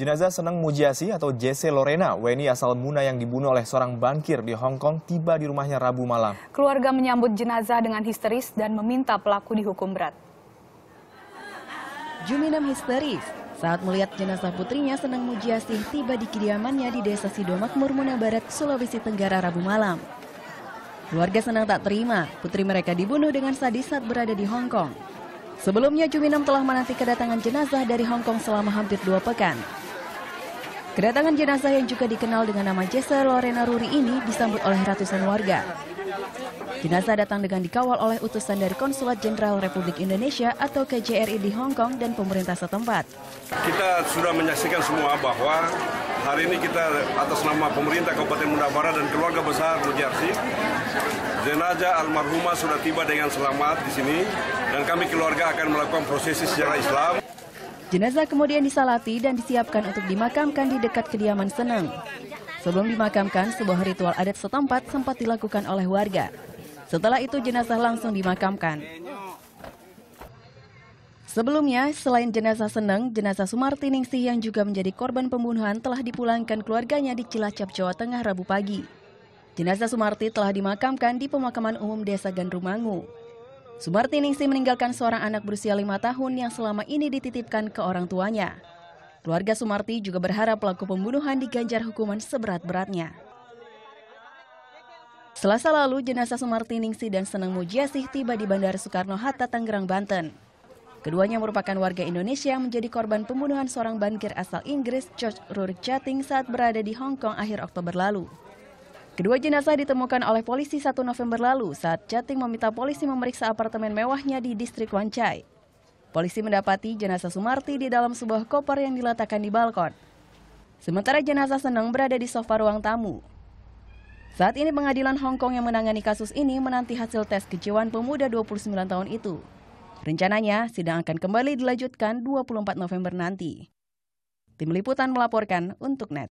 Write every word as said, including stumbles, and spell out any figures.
Jenazah Seneng Mujiasih atau Jesse Lorena Weni asal Muna yang dibunuh oleh seorang bankir di Hong Kong tiba di rumahnya Rabu malam. Keluarga menyambut jenazah dengan histeris dan meminta pelaku dihukum berat. Juminam histeris saat melihat jenazah putrinya Seneng Mujiasih tiba di kediamannya di desa Sidomak, Muna Barat, Sulawesi Tenggara Rabu malam. Keluarga Seneng tak terima putri mereka dibunuh dengan sadis saat berada di Hong Kong. Sebelumnya Juminam telah menanti kedatangan jenazah dari Hong Kong selama hampir dua pekan. Kedatangan jenazah yang juga dikenal dengan nama Jesse Lorena Weni ini disambut oleh ratusan warga. Jenazah datang dengan dikawal oleh utusan dari Konsulat Jenderal Republik Indonesia atau K J R I di Hong Kong dan pemerintah setempat. Kita sudah menyaksikan semua bahwa hari ini kita atas nama pemerintah Kabupaten Muna Barat dan keluarga besar Mujiasih, jenazah almarhumah sudah tiba dengan selamat di sini dan kami keluarga akan melakukan prosesi secara Islam. Jenazah kemudian disalati dan disiapkan untuk dimakamkan di dekat kediaman Seneng. Sebelum dimakamkan, sebuah ritual adat setempat sempat dilakukan oleh warga. Setelah itu jenazah langsung dimakamkan. Sebelumnya, selain jenazah Seneng, jenazah Sumarti Ningsih yang juga menjadi korban pembunuhan telah dipulangkan keluarganya di Cilacap, Jawa Tengah Rabu pagi. Jenazah Sumarti telah dimakamkan di pemakaman umum desa Gandrumangu. Sumarti Ningsih meninggalkan seorang anak berusia lima tahun yang selama ini dititipkan ke orang tuanya. Keluarga Sumarti juga berharap pelaku pembunuhan diganjar hukuman seberat-beratnya. Selasa lalu, jenazah Sumarti Ningsih dan Seneng Mujiasih tiba di Bandara Soekarno-Hatta, Tangerang, Banten. Keduanya merupakan warga Indonesia yang menjadi korban pembunuhan seorang bankir asal Inggris, George Rurjating, saat berada di Hong Kong akhir Oktober lalu. Kedua jenazah ditemukan oleh polisi satu November lalu saat Jating meminta polisi memeriksa apartemen mewahnya di distrik Wan Chai. Polisi mendapati jenazah Sumarti di dalam sebuah koper yang diletakkan di balkon. Sementara jenazah Seneng berada di sofa ruang tamu. Saat ini pengadilan Hong Kong yang menangani kasus ini menanti hasil tes kejiwaan pemuda dua puluh sembilan tahun itu. Rencananya sidang akan kembali dilanjutkan dua puluh empat November nanti. Tim liputan melaporkan untuk Net.